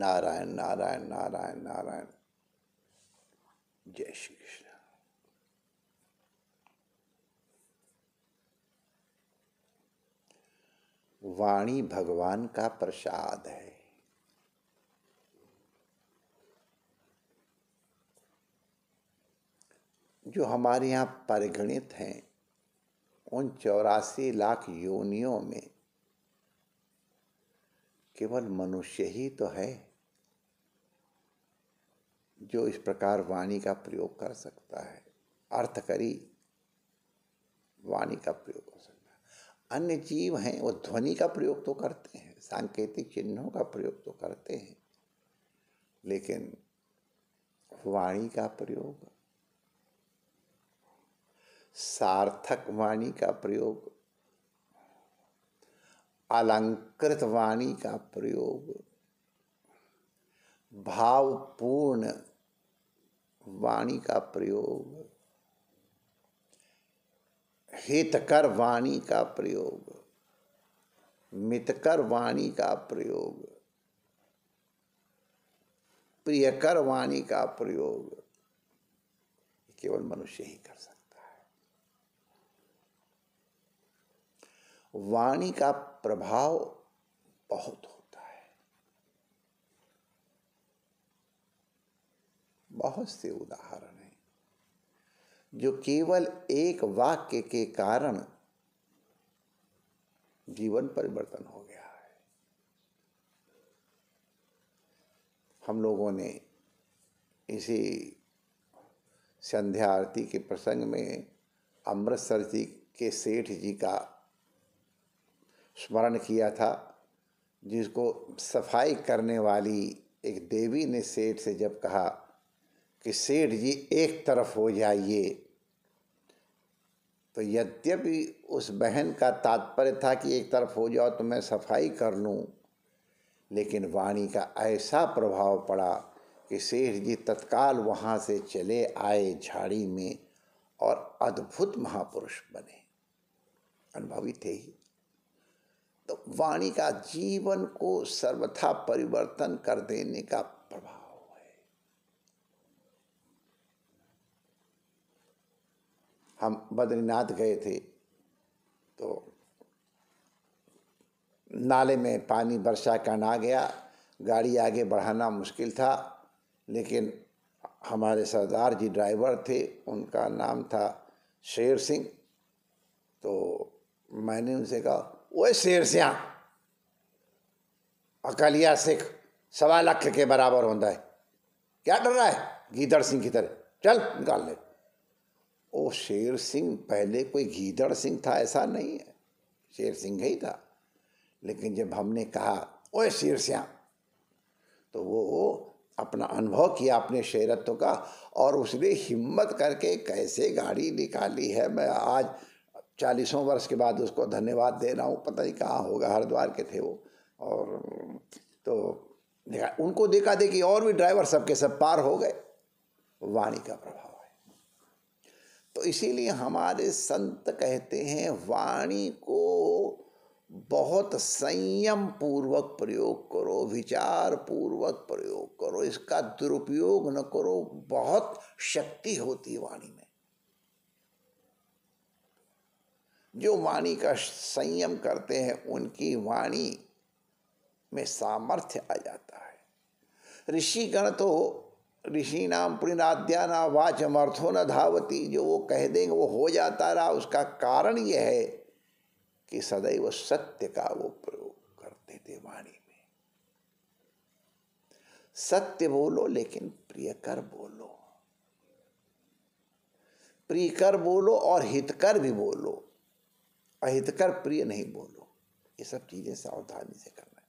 नारायण नारायण नारायण नारायण। जय श्री कृष्ण। वाणी भगवान का प्रसाद है। जो हमारे यहाँ परिगणित हैं उन 84 लाख योनियों में केवल मनुष्य ही तो है जो इस प्रकार वाणी का प्रयोग कर सकता है, अर्थकरी वाणी का प्रयोग कर सकता है। अन्य जीव हैं वो ध्वनि का प्रयोग तो करते हैं, सांकेतिक चिन्हों का प्रयोग तो करते हैं, लेकिन वाणी का प्रयोग, सार्थक वाणी का प्रयोग, अलंकृत वाणी का प्रयोग, भावपूर्ण वाणी का प्रयोग, हितकर वाणी का प्रयोग, मितकर वाणी का प्रयोग, प्रियकर वाणी का प्रयोग केवल मनुष्य ही कर सकता है। वाणी का प्रभाव बहुत होता है। बहुत से उदाहरण हैं जो केवल एक वाक्य के कारण जीवन परिवर्तन हो गया है। हम लोगों ने इसी संध्या आरती के प्रसंग में अमृतसर जी के सेठ जी का स्मरण किया था, जिसको सफाई करने वाली एक देवी ने सेठ से जब कहा कि सेठ जी एक तरफ हो जाइए, तो यद्यपि उस बहन का तात्पर्य था कि एक तरफ हो जाओ तो मैं सफाई कर लूं, लेकिन वाणी का ऐसा प्रभाव पड़ा कि सेठ जी तत्काल वहाँ से चले आए झाड़ी में और अद्भुत महापुरुष बने। अनुभवी थे ही। तो वाणी का जीवन को सर्वथा परिवर्तन कर देने का प्रभाव है। हम बद्रीनाथ गए थे तो नाले में पानी वर्षा करना आ गया, गाड़ी आगे बढ़ाना मुश्किल था, लेकिन हमारे सरदार जी ड्राइवर थे, उनका नाम था शेर सिंह। तो मैंने उनसे कहा, ओए शेर सिया, अकालिया सिख 1.25 लाख के बराबर होता है, क्या डर रहा है गीदड़ सिंह की तरह, चल निकाल ले। ओ शेर सिंह पहले कोई गीदड़ सिंह था ऐसा नहीं है, शेर सिंह ही था, लेकिन जब हमने कहा ओए शेर सिया तो वो अपना अनुभव किया अपने शेरत्व का, और उसने हिम्मत करके कैसे गाड़ी निकाली है। मैं आज 40 वर्ष के बाद उसको धन्यवाद दे रहा हूँ। पता नहीं कहाँ होगा, हरिद्वार के थे वो। और तो देखा, उनको देखा देखी और भी ड्राइवर सबके सब पार हो गए। वाणी का प्रभाव है। तो इसीलिए हमारे संत कहते हैं वाणी को बहुत संयम पूर्वक प्रयोग करो, विचार पूर्वक प्रयोग करो, इसका दुरुपयोग न करो। बहुत शक्ति होती है वाणी में। जो वाणी का संयम करते हैं उनकी वाणी में सामर्थ्य आ जाता है। ऋषिगण तो ऋषि नाम प्रीणाद्या ना वाचम अर्थो न धावती, जो वो कह देंगे वो हो जाता रहा। उसका कारण यह है कि सदैव सत्य का वो प्रयोग करते थे वाणी में। सत्य बोलो लेकिन प्रियकर बोलो, प्रियकर बोलो और हितकर भी बोलो, अहितकर प्रिय नहीं बोलो। ये सब चीज़ें सावधानी से करना है।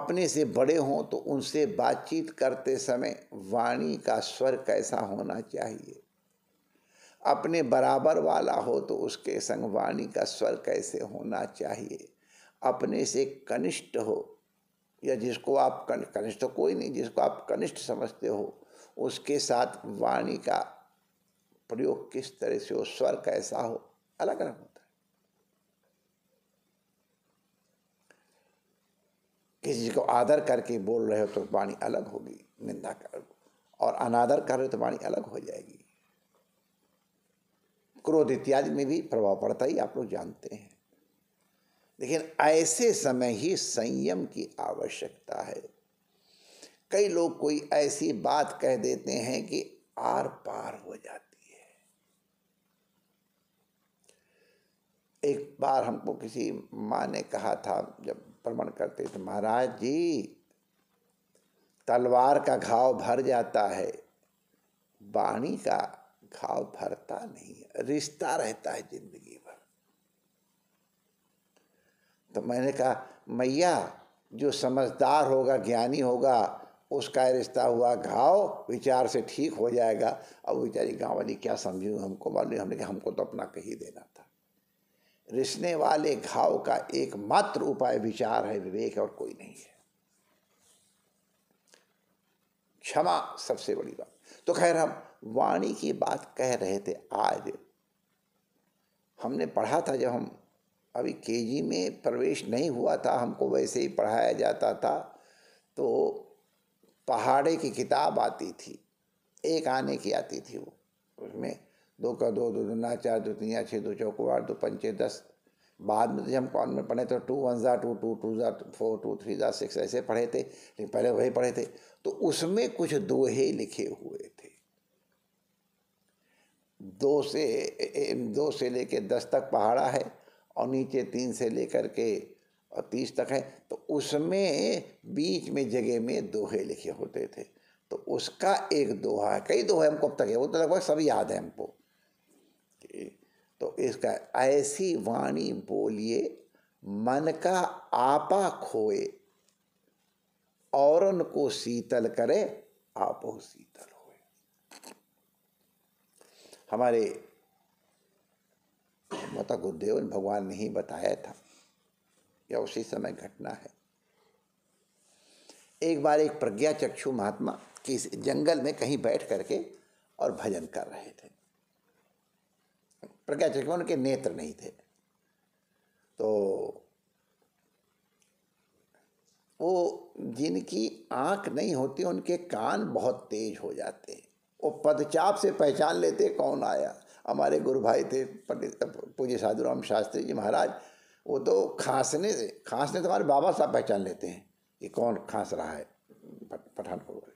अपने से बड़े हों तो उनसे बातचीत करते समय वाणी का स्वर कैसा होना चाहिए, अपने बराबर वाला हो तो उसके संग वाणी का स्वर कैसे होना चाहिए, अपने से कनिष्ठ हो या जिसको आप कनिष्ठ तो कोई नहीं, जिसको आप कनिष्ठ समझते हो उसके साथ वाणी का प्रयोग किस तरह से हो, स्वर कैसा हो, अलग अलग होता है। किसी को आदर करके बोल रहे हो तो वाणी अलग होगी, निंदा कर और अनादर कर रहे हो तो वाणी अलग हो जाएगी। क्रोध इत्यादि में भी प्रभाव पड़ता ही आप लोग जानते हैं। लेकिन ऐसे समय ही संयम की आवश्यकता है। कई लोग कोई ऐसी बात कह देते हैं कि आर पार हो जाती है। एक बार हमको किसी माँ ने कहा था, जब प्रमाण करते थे, महाराज जी तलवार का घाव भर जाता है, वाणी का घाव भरता नहीं, रिश्ता रहता है जिंदगी भर। तो मैंने कहा मैया, जो समझदार होगा, ज्ञानी होगा, उसका रिश्ता हुआ घाव विचार से ठीक हो जाएगा। अब बेचारी गाँव वाली क्या समझूँ, हमको मालूम, हमने कहा हमको तो अपना कही देना था। रिसने वाले घाव का एकमात्र उपाय विचार है, विवेक, और कोई नहीं है। क्षमा सबसे बड़ी बात। तो खैर, हम वाणी की बात कह रहे थे। आज हमने पढ़ा था, जब हम अभी केजी में प्रवेश नहीं हुआ था, हमको वैसे ही पढ़ाया जाता था, तो पहाड़े की किताब आती थी, एक आने की आती थी। वो उसमें 2 का 2, 2 दूना 4, 2 3 6, 2 चौक 8, 2 5 10। बाद में जब हम कॉन में पढ़े तो 2 1 2 2 2 4 4 3 6 ऐसे पढ़े थे, लेकिन पहले वही पढ़े थे। तो उसमें कुछ दोहे लिखे हुए थे, 2 से लेकर 10 तक पहाड़ा है, और नीचे 3 से लेकर के 30 तक है। तो उसमें बीच में जगह में दोहे लिखे होते थे। तो उसका एक दोहा है, कई दोहे हमको अब तक है, वो तो लगभग सभी याद है हमको। तो इसका, ऐसी वाणी बोलिए मन का आपा खोए, औरन को शीतल करे आपो शीतल होए। हमारे माता गुरुदेव ने, भगवान ने ही बताया था, या उसी समय घटना है। एक बार एक प्रज्ञा चक्षु महात्मा किस जंगल में कहीं बैठ करके और भजन कर रहे थे। प्रज्ञा चक्षु, उनके नेत्र नहीं थे, तो वो जिनकी आंख नहीं होती उनके कान बहुत तेज हो जाते हैं। वो पदचाप से पहचान लेते कौन आया। हमारे गुरु भाई थे पूज्य साधुराम शास्त्री जी महाराज, वो तो खांसने तो हमारे बाबा साहब पहचान लेते हैं कि कौन खांस रहा है। पठानकोट वाले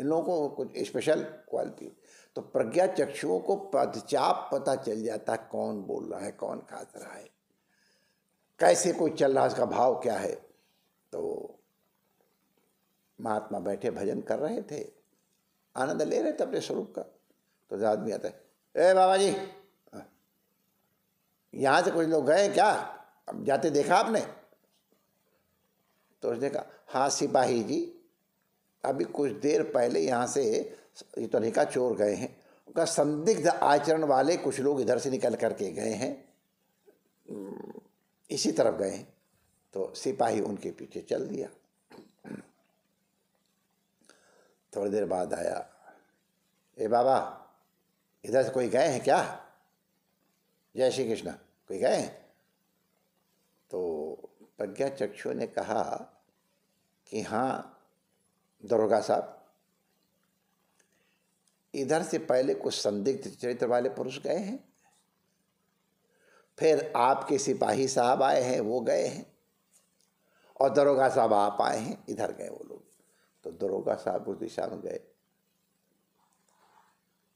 इन लोगों को कुछ स्पेशल क्वालिटी। तो प्रज्ञा चक्षुओं को पदचाप पता चल जाता है कौन बोल रहा है, कौन खास रहा है, कैसे कोई चल रहा है, उसका भाव क्या है। तो महात्मा बैठे भजन कर रहे थे, आनंद ले रहे थे अपने स्वरूप का। तो आदमी आता है, ए बाबा जी यहाँ से कुछ लोग गए क्या, अब जाते देखा आपने? तो उसने कहा, हाँ सिपाही जी, अभी कुछ देर पहले यहाँ से, ये तो नहीं कहा, चोर गए हैं। उनका संदिग्ध आचरण वाले कुछ लोग इधर से निकल करके गए हैं, इसी तरफ गए हैं। तो सिपाही उनके पीछे चल दिया। थोड़ी देर बाद आया, ए बाबा, इधर से कोई गए हैं क्या? जय श्री कृष्ण, कोई गए हैं? तो प्रज्ञा चक्षु ने कहा कि हाँ दरोगा साहब, इधर से पहले कुछ संदिग्ध चरित्र वाले पुरुष गए हैं, फिर आपके सिपाही साहब आए हैं, वो गए हैं, और दरोगा साहब आप आए हैं, इधर गए वो लोग। तो दरोगा साहब उस दिशा में गए।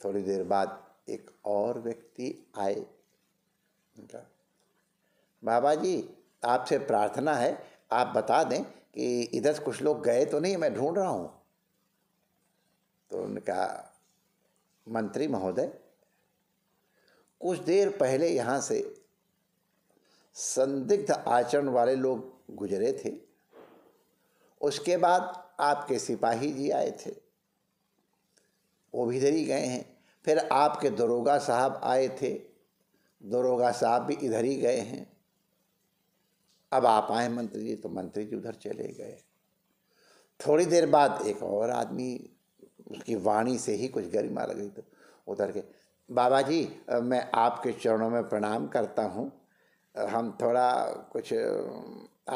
थोड़ी देर बाद एक और व्यक्ति आए, बाबा जी आपसे प्रार्थना है, आप बता दें कि इधर से कुछ लोग गए तो नहीं, मैं ढूंढ रहा हूँ। तो उनका, मंत्री महोदय, कुछ देर पहले यहाँ से संदिग्ध आचरण वाले लोग गुजरे थे, उसके बाद आपके सिपाही जी आए थे, वो भी इधर ही गए हैं, फिर आपके दरोगा साहब आए थे, दरोगा साहब भी इधर ही गए हैं, अब आप आए मंत्री जी। तो मंत्री जी उधर चले गए। थोड़ी देर बाद एक और आदमी, उसकी वाणी से ही कुछ गरिमा लग गई, तो उधर के, बाबा जी मैं आपके चरणों में प्रणाम करता हूँ, हम थोड़ा कुछ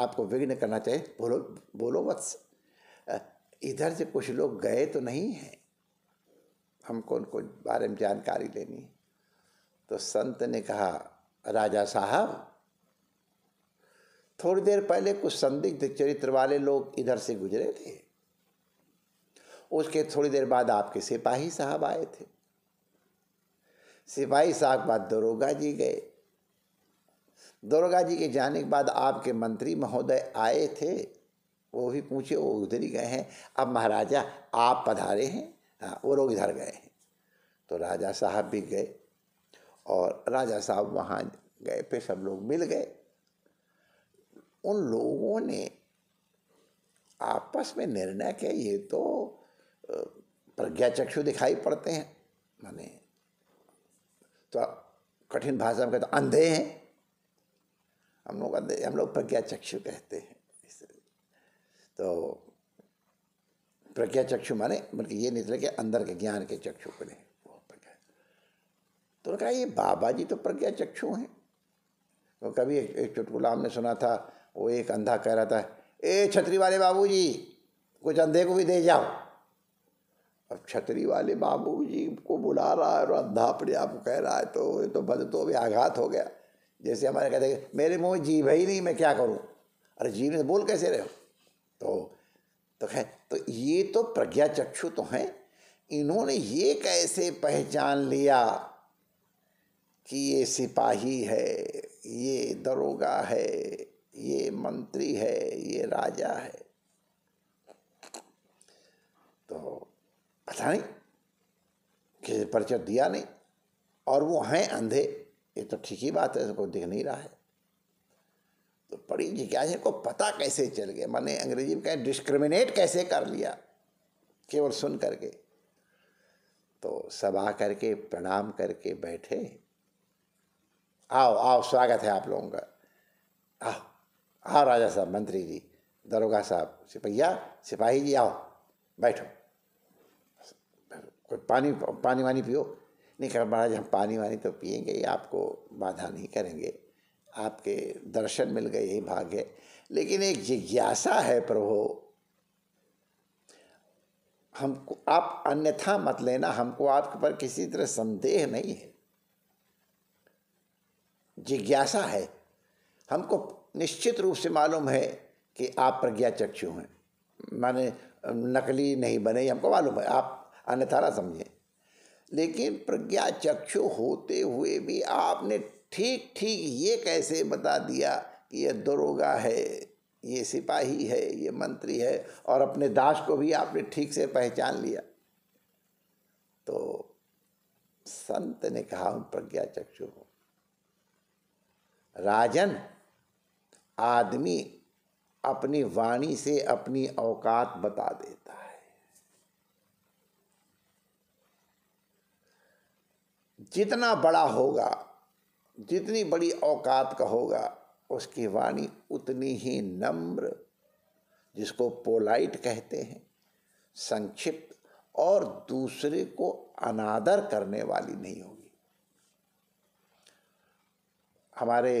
आपको विघ्न करना चाहिए। बोलो बोलो वत्स, इधर से कुछ लोग गए तो नहीं हैं, हमको उनको बारे में जानकारी लेनी। तो संत ने कहा, राजा साहब, थोड़ी देर पहले कुछ संदिग्ध चरित्र वाले लोग इधर से गुजरे थे, उसके थोड़ी देर बाद आपके सिपाही साहब आए थे, सिपाही साहब के बाद दरोगा जी गए, दरोगा जी के जाने के बाद आपके मंत्री महोदय आए थे, वो भी पूछे, वो उधर ही गए हैं, अब महाराजा आप पधारे हैं, हाँ वो लोग इधर गए हैं। तो राजा साहब भी गए और राजा साहब वहाँ गए पे सब लोग मिल गए। उन लोगों ने आपस में निर्णय किया, ये तो प्रज्ञा चक्षु दिखाई पड़ते हैं, माने तो कठिन भाषा में कहते तो अंधे हैं, हम लोग अंधे, हम लोग प्रज्ञा चक्षु कहते हैं। तो प्रज्ञा चक्षु माने बल्कि ये निकले कि अंदर के ज्ञान के चक्षु को नहीं। तो उन्होंने कहा ये बाबा जी तो प्रज्ञा चक्षु हैं। तो कभी एक चुटकुला हमने सुना था, वो एक अंधा कह रहा था, ए छतरी वाले बाबू जी कुछ अंधे को भी दे जाओ। अब छतरी वाले बाबू जी को बुला रहा है और अंधा अपने आप को कह रहा है, तो ये तो बद तो भी आघात हो गया। जैसे हमारे कहते मेरे मुँह जीभ ही नहीं, मैं क्या करूँ, अरे जीभ नहीं बोल कैसे रहे हो। तो खैर तो ये तो प्रज्ञा चक्षु तो हैं, इन्होंने ये कैसे पहचान लिया कि ये सिपाही है, ये दरोगा है, ये मंत्री है, ये राजा है। तो पता नहीं किसी परिचय दिया नहीं, और वो हैं अंधे, ये तो ठीक ही बात है, उनको दिख नहीं रहा है। तो बड़ी जिज्ञासा को पता कैसे चल गया, माने अंग्रेजी में कहें डिस्क्रिमिनेट कैसे कर लिया केवल सुन करके। तो सब आ करके प्रणाम करके बैठे, आओ आओ स्वागत है आप लोगों का, आओ आओ राजा साहब, मंत्री जी, दरोगा साहब, सिपाही जी, आओ बैठो, कोई पानी पियो। नहीं कहा महाराज हम पानी वानी तो पियेंगे ही, आपको बाधा नहीं करेंगे, आपके दर्शन मिल गए यही भाग्य है, लेकिन एक जिज्ञासा है प्रभु, हमको आप अन्यथा मत लेना, हमको आपके पर किसी तरह संदेह नहीं है, जिज्ञासा है, हमको निश्चित रूप से मालूम है कि आप प्रज्ञा चक्षु हैं, माने नकली नहीं बने, हमको मालूम है, आप अन्यथा ना समझें। लेकिन प्रज्ञा चक्षु होते हुए भी आपने ठीक ठीक ये कैसे बता दिया कि ये दरोगा है, ये सिपाही है, ये मंत्री है, और अपने दास को भी आपने ठीक से पहचान लिया। तो संत ने कहा उन प्रज्ञा चक्षु, राजन आदमी अपनी वाणी से अपनी औकात बता देता है, जितना बड़ा होगा, जितनी बड़ी औकात का होगा, उसकी वाणी उतनी ही नम्र, जिसको पोलाइट कहते हैं, संक्षिप्त और दूसरे को अनादर करने वाली नहीं होगी। हमारे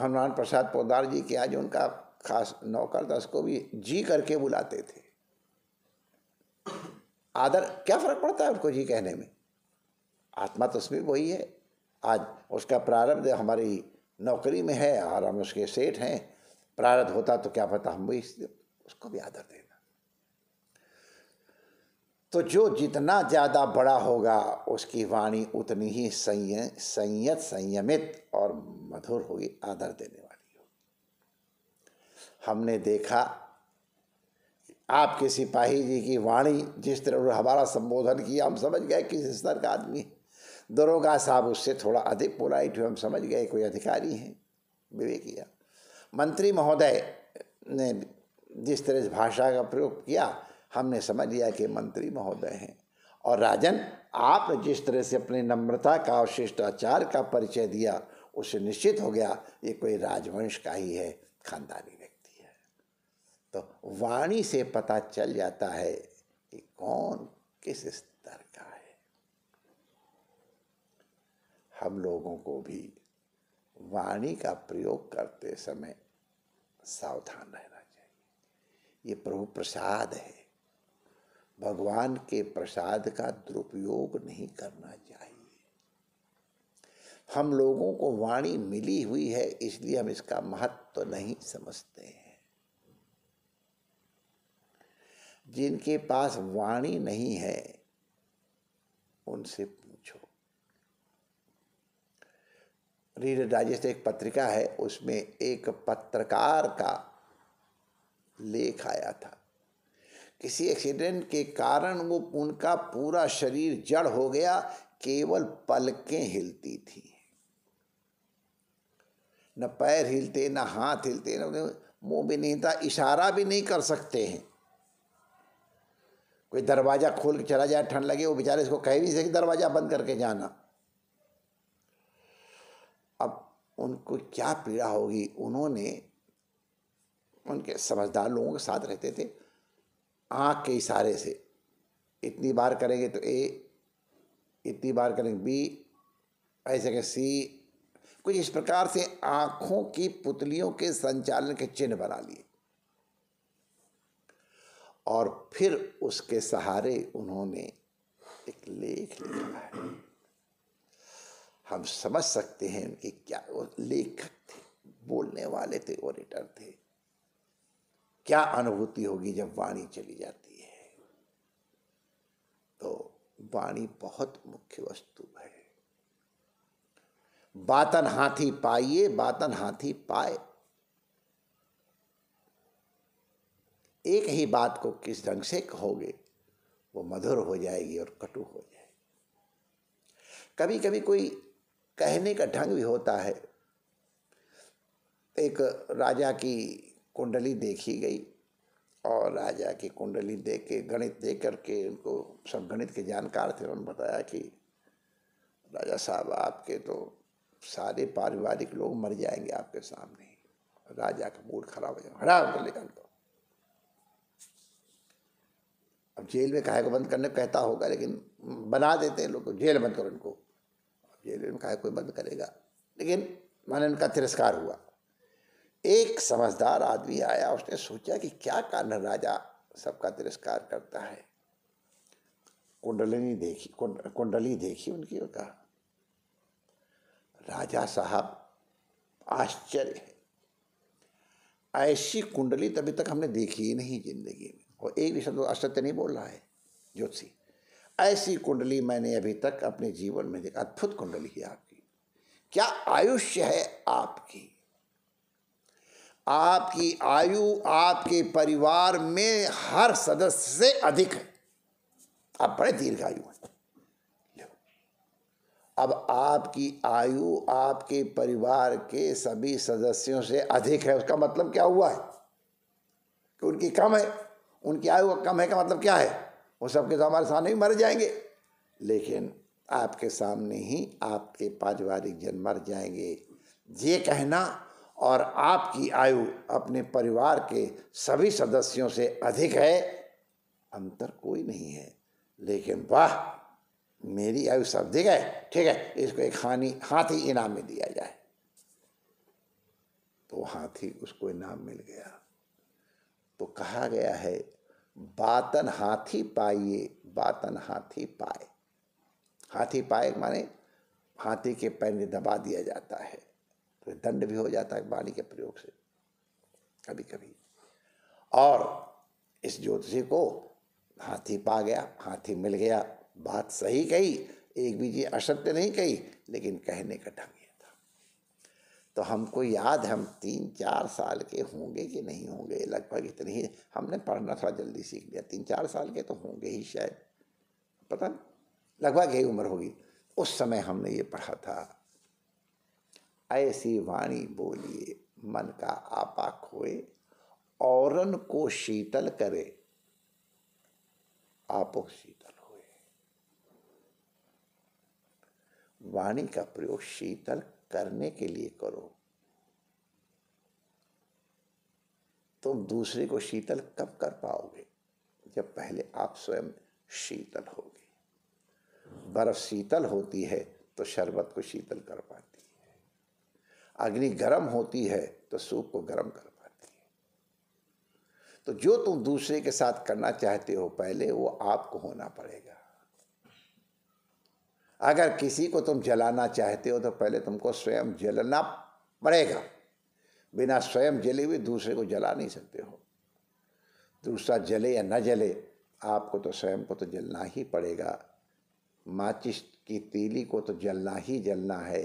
हनुमान प्रसाद पोदार जी के आज उनका खास नौकर था, उसको भी जी करके बुलाते थे, आदर क्या फ़र्क पड़ता है उनको जी कहने में, आत्मा तो उसमें वही है। आज उसका प्रारब्ध हमारी नौकरी में है और हम उसके सेठ हैं, प्रारब्ध होता तो क्या पता हम भी उसको भी आदर देना। तो जो जितना ज़्यादा बड़ा होगा उसकी वाणी उतनी ही संयमित और मधुर होगी, आदर देने वाली होगी। हमने देखा आपके सिपाही जी की वाणी, जिस तरह हमारा संबोधन किया, हम समझ गए किस स्तर का आदमी है। दरोगा साहब उससे थोड़ा अधिक पोलाइट हुए, हम समझ गए कोई अधिकारी है, विवेक किया। मंत्री महोदय ने जिस तरह भाषा का प्रयोग किया, हमने समझ लिया कि मंत्री महोदय हैं। और राजन आपने जिस तरह से अपनी नम्रता का और शिष्टाचार का परिचय दिया, उससे निश्चित हो गया ये कोई राजवंश का ही है, खानदानी व्यक्ति है। तो वाणी से पता चल जाता है कि कौन किस स्तर का है। हम लोगों को भी वाणी का प्रयोग करते समय सावधान रहना चाहिए। ये प्रभु प्रसाद है, भगवान के प्रसाद का दुरुपयोग नहीं करना चाहिए। हम लोगों को वाणी मिली हुई है इसलिए हम इसका महत्व नहीं समझते हैं। जिनके पास वाणी नहीं है उनसे पूछो। रीडर डाइजेस्ट एक पत्रिका है, उसमें एक पत्रकार का लेख आया था। किसी एक्सीडेंट के कारण वो उनका पूरा शरीर जड़ हो गया, केवल पलकें हिलती थी, न पैर हिलते न हाथ हिलते, न मुंह भी नहीं था, इशारा भी नहीं कर सकते हैं। कोई दरवाज़ा खोल के चला जाए, ठंड लगे, वो बेचारे इसको कह नहीं सके दरवाज़ा बंद करके जाना। अब उनको क्या पीड़ा होगी। उन्होंने उनके समझदार लोगों के साथ रहते थे, आँख के इशारे से इतनी बार करेंगे तो ए, इतनी बार करेंगे बी, ऐसे के सी, कुछ इस प्रकार से आँखों की पुतलियों के संचालन के चिन्ह बना लिए और फिर उसके सहारे उन्होंने एक लेख लिखा है। हम समझ सकते हैं उनके क्या, वो लेखक थे, बोलने वाले थे, ओरेटर थे, क्या अनुभूति होगी जब वाणी चली जाती है। तो वाणी बहुत मुख्य वस्तु है। बातन हाथी पाइए बातन हाथी पाए, एक ही बात को किस ढंग से कहोगे वो मधुर हो जाएगी और कटु हो जाएगी। कभी कभी कोई कहने का ढंग भी होता है। एक राजा की कुंडली देखी गई और राजा की कुंडली देख के, गणित देख करके, उनको सब गणित के जानकार थे, उन्होंने बताया कि राजा साहब आपके तो सारे पारिवारिक लोग मर जाएंगे आपके सामने। राजा का मूड खराब हो जाएगा, हराम कर लेगा। अब जेल में काहे को बंद करने कहता होगा, लेकिन बना देते हैं लोग, जेल बंद करो इनको। जेल में काहे कोई बंद करेगा, लेकिन माने उनका तिरस्कार हुआ। एक समझदार आदमी आया, उसने सोचा कि क्या कारण है राजा सबका तिरस्कार करता है। कुंडली देखी उनकी और कहा, राजा साहब आश्चर्य है, ऐसी कुंडली तभी तक हमने देखी ही नहीं जिंदगी में। और एक भी शब्द असत्य नहीं बोल रहा है ज्योतिषी, ऐसी कुंडली मैंने अभी तक अपने जीवन में देखा। अद्भुत कुंडली है आपकी, क्या आयुष्य है आपकी, आपकी आयु आपके परिवार में हर सदस्य से अधिक है, आप बड़े दीर्घायु हैं। अब आपकी आयु आपके परिवार के सभी सदस्यों से अधिक है, उसका मतलब क्या हुआ है कि उनकी कम है, उनकी आयु कम है का मतलब क्या है, वो सबके तो हमारे सामने ही मर जाएंगे। लेकिन आपके सामने ही आपके पारिवारिक जन मर जाएंगे ये कहना और आपकी आयु अपने परिवार के सभी सदस्यों से अधिक है, अंतर कोई नहीं है। लेकिन वाह मेरी आयु सब अधिक है, ठीक है, इसको एक हाथी इनाम में दिया जाए। तो हाथी उसको इनाम मिल गया। तो कहा गया है बातन हाथी पाइए बातन हाथी पाए। हाथी पाए माने हाथी के पैर में दबा दिया जाता है तो दंड भी हो जाता है वाणी के प्रयोग से कभी कभी। और इस ज्योतिषी को हाथी पा गया, हाथी मिल गया। बात सही कही, एक भी चीज असत्य नहीं कही, लेकिन कहने का ढंग यह था। तो हमको याद, हम 3-4 साल के होंगे कि नहीं होंगे, लगभग इतने ही, हमने पढ़ना थोड़ा जल्दी सीख लिया, 3-4 साल के तो होंगे ही शायद, पता नहीं, लगभग यही उम्र होगी। उस समय हमने ये पढ़ा था, ऐसी वाणी बोलिए मन का आपा खोए औरन को शीतल करे आपो शीतल होए। वाणी का प्रयोग शीतल करने के लिए करो। तुम दूसरे को शीतल कब कर पाओगे जब पहले आप स्वयं शीतल होगे। बर्फ शीतल होती है तो शरबत को शीतल कर पाती है, अग्नि गर्म होती है तो सूप को गर्म कर पाती है। तो जो तुम दूसरे के साथ करना चाहते हो पहले वो आपको होना पड़ेगा। अगर किसी को तुम जलाना चाहते हो तो पहले तुमको स्वयं जलना पड़ेगा। बिना स्वयं जले हुए दूसरे को जला नहीं सकते हो। दूसरा जले या न जले, आपको तो स्वयं को तो जलना ही पड़ेगा। माचिस की तीली को तो जलना ही जलना है,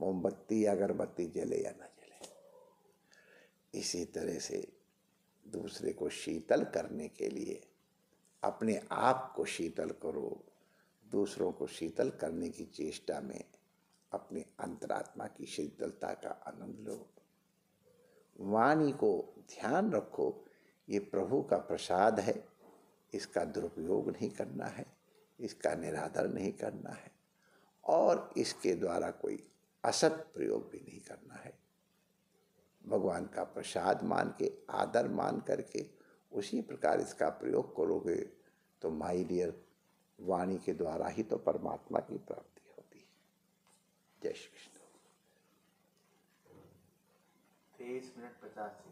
मोमबत्ती या अगरबत्ती जले या न जले। इसी तरह से दूसरे को शीतल करने के लिए अपने आप को शीतल करो। दूसरों को शीतल करने की चेष्टा में अपने अंतरात्मा की शीतलता का आनंद लो। वाणी को ध्यान रखो, ये प्रभु का प्रसाद है, इसका दुरुपयोग नहीं करना है, इसका निरादर नहीं करना है और इसके द्वारा कोई असत प्रयोग भी नहीं करना है। भगवान का प्रसाद मान के, आदर मान करके उसी प्रकार इसका प्रयोग करोगे तो माय डियर, वाणी के द्वारा ही तो परमात्मा की प्राप्ति होती है। जय श्री कृष्ण। 23:50।